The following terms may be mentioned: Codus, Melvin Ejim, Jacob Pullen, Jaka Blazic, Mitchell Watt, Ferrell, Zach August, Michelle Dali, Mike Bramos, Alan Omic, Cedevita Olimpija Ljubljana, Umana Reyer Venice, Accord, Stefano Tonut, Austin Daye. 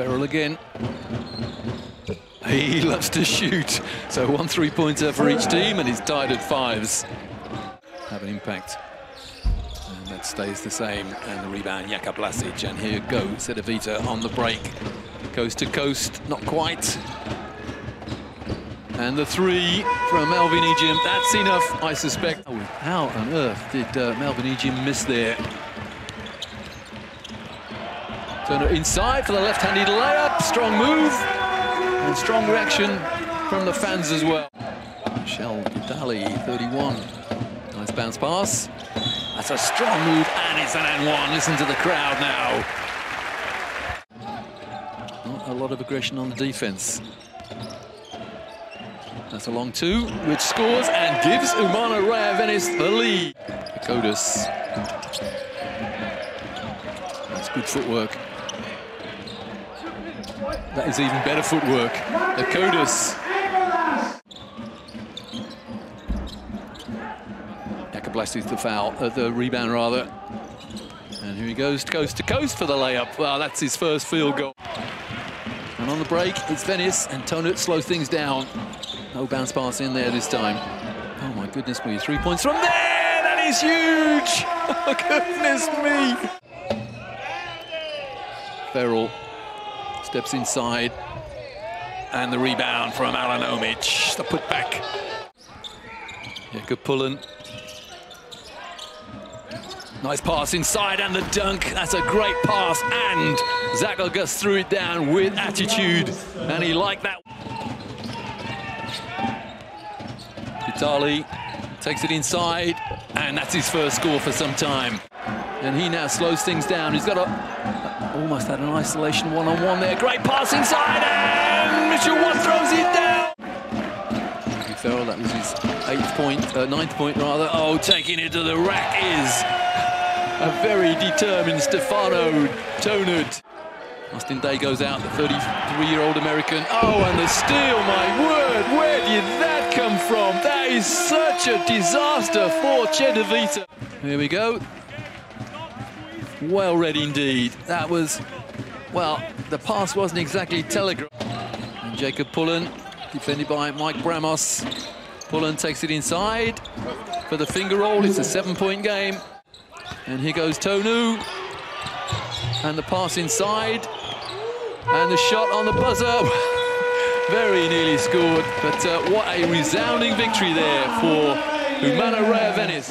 Ferrell again. He loves to shoot. So 1 3-pointer for each team, and he's tied at fives. Have an impact. And that stays the same. And the rebound, Jaka Blazic. And here you go, Cedevita on the break. Coast to coast, not quite. And the three from Melvin Ejim. That's enough, I suspect. Oh, how on earth did Melvin Ejim miss there? Turn it inside for the left-handed layup. Strong move and strong reaction from the fans as well. Michelle Dali, 31. Nice bounce pass. That's a strong move, and it's an and one. Listen to the crowd now. Not a lot of aggression on the defense. That's a long two, which scores and gives Umana Reyer Venice the lead. Codus. That's good footwork. That is even better footwork. The Codus. Jacob Blazic the foul, the rebound rather. And here he goes coast to coast for the layup. Wow, that's his first field goal. And on the break, it's Venice, and Tonut slows things down. No bounce pass in there this time. Oh my goodness me, 3 points from there! That is huge! Oh goodness me! Ferrell steps inside. And the rebound from Alan Omic. The putback. Jacob Pullen. Nice pass inside and the dunk. That's a great pass. And Zach August threw it down with attitude. And he liked that. Dali takes it inside, and that's his first score for some time. And he now slows things down. He's got a, almost had an isolation one-on-one there. Great pass inside, and Mitchell Watt throws it down. Ferrell, that was his ninth point. Oh, taking it to the rack is a very determined Stefano Tonut. Austin Daye goes out, the 33-year-old American. Oh, and the steal, my word, where did that come from? That is such a disaster for Cedevita. Here we go. Well read indeed. That was, well, the pass wasn't exactly telegraphed. And Jacob Pullen, defended by Mike Bramos. Pullen takes it inside for the finger roll. It's a 7-point game. And here goes Tonu. And the pass inside. And the shot on the buzzer, very nearly scored, but what a resounding victory there for Umana Reyer Venice.